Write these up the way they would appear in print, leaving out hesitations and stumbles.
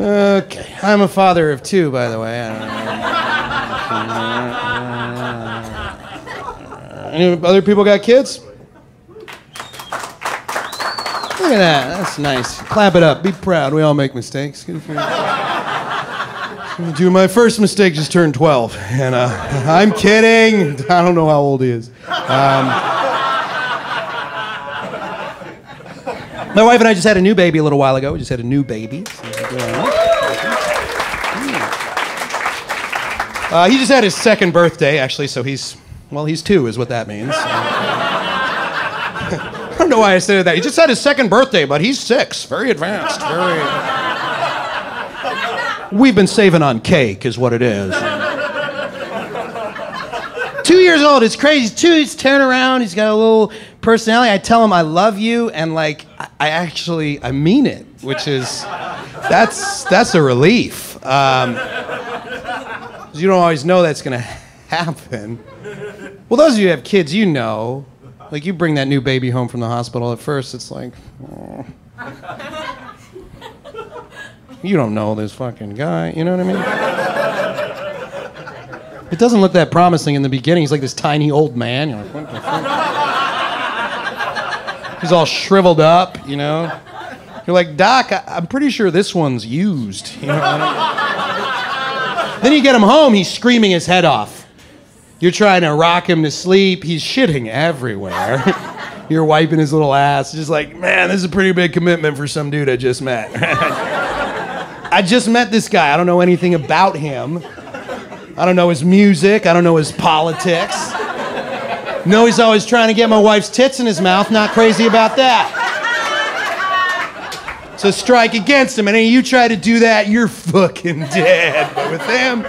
Okay. I'm a father of two, by the way. Any other people got kids? Look at that. That's nice. Clap it up. Be proud. We all make mistakes. Good for you. Do my first mistake just turned 12. And I'm kidding. I don't know how old he is. My wife and I just had a new baby a little while ago. We just had a new baby. So, he just had his second birthday, actually, so he's, well, he's two is what that means. I don't know why I said that. He just had his second birthday, but he's six. Very advanced. Very. We've been saving on cake is what it is. 2 years old. It's crazy. He's two. He's turning around. He's got a little personality. I tell him I love you, and like I mean it, which is that's a relief. You don't always know that's gonna happen. Well, those of you who have kids, you know. Like, you bring that new baby home from the hospital, at first it's like, oh. You don't know this fucking guy, you know what I mean? It doesn't look that promising in the beginning. He's like this tiny old man. You're like, what the fuck? He's all shriveled up, you know? You're like, Doc, I'm pretty sure this one's used. You know what I mean? Then you get him home, he's screaming his head off. You're trying to rock him to sleep. He's shitting everywhere. You're wiping his little ass. Just like, man, this is a pretty big commitment for some dude I just met. I just met this guy. I don't know anything about him. I don't know his music. I don't know his politics. No, he's always trying to get my wife's tits in his mouth. Not crazy about that. So strike against him. And any of you try to do that, you're fucking dead. But with him,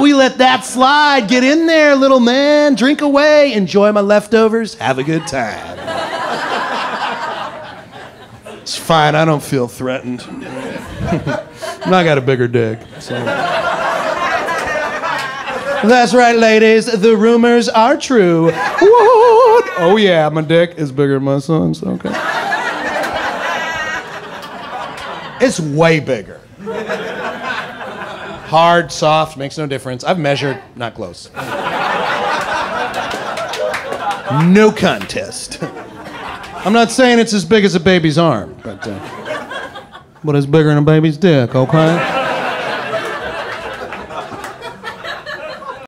we let that slide. Get in there, little man. Drink away. Enjoy my leftovers. Have a good time. It's fine. I don't feel threatened. And I got a bigger dick. So. That's right, ladies. The rumors are true. What? Oh, yeah. My dick is bigger than my son's. Okay. It's way bigger. Hard, soft, makes no difference. I've measured, not close. No contest. I'm not saying it's as big as a baby's arm, but it's bigger than a baby's dick, okay?